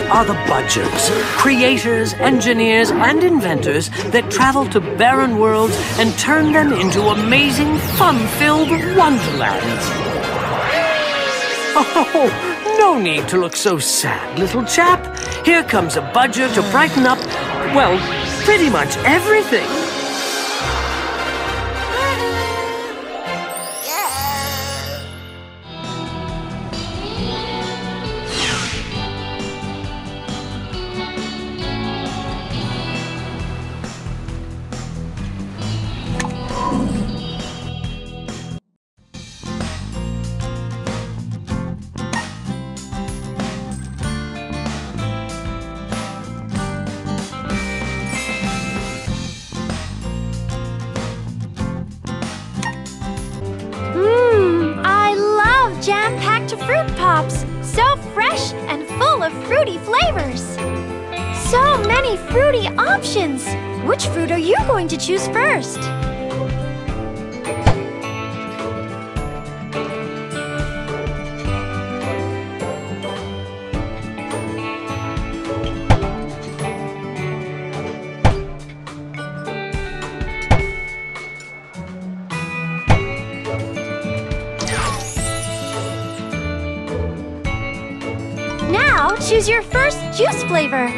Such are the budgets, creators, engineers, and inventors that travel to barren worlds and turn them into amazing, fun-filled wonderlands. Oh, no need to look so sad, little chap. Here comes a budget to brighten up, well, pretty much everything. Fruit Pops, so fresh and full of fruity flavors. So many fruity options. Which fruit are you going to choose first? Choose your first juice flavor.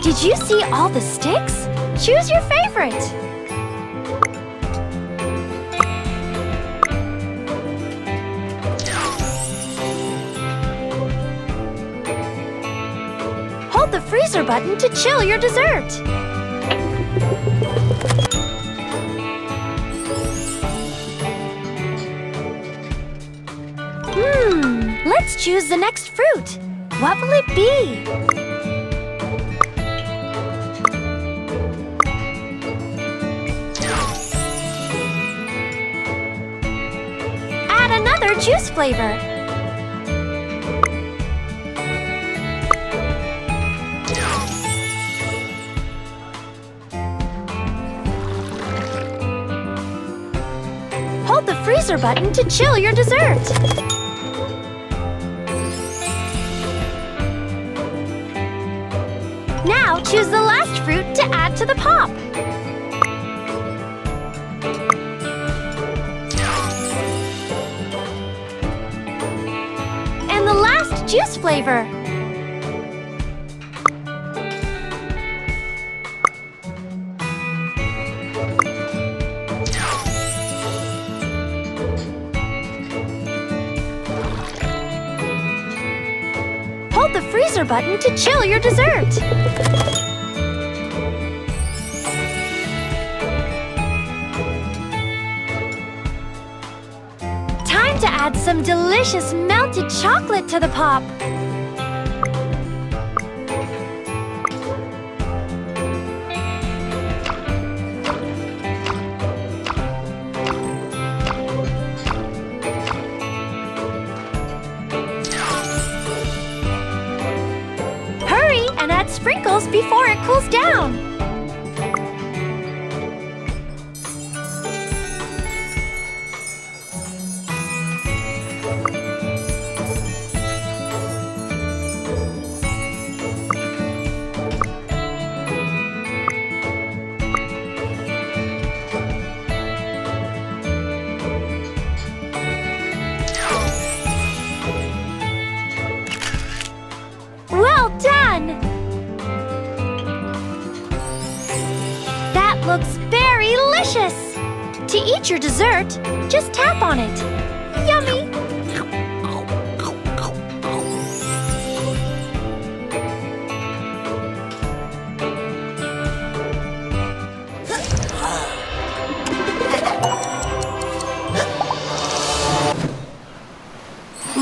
Did you see all the sticks? Choose your favorite. The freezer button to chill your dessert. Let's choose the next fruit. What will it be? Add another juice flavor. The freezer button to chill your dessert. Now choose the last fruit to add to the pop. And the last juice flavor. Hold the freezer button to chill your dessert. Time to add some delicious melted chocolate to the pop. And add sprinkles before it cools down. Looks very delicious! To eat your dessert, just tap on it. Yummy!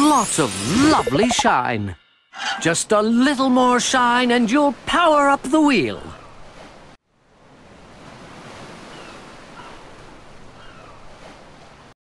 Lots of lovely shine. Just a little more shine and you'll power up the wheel.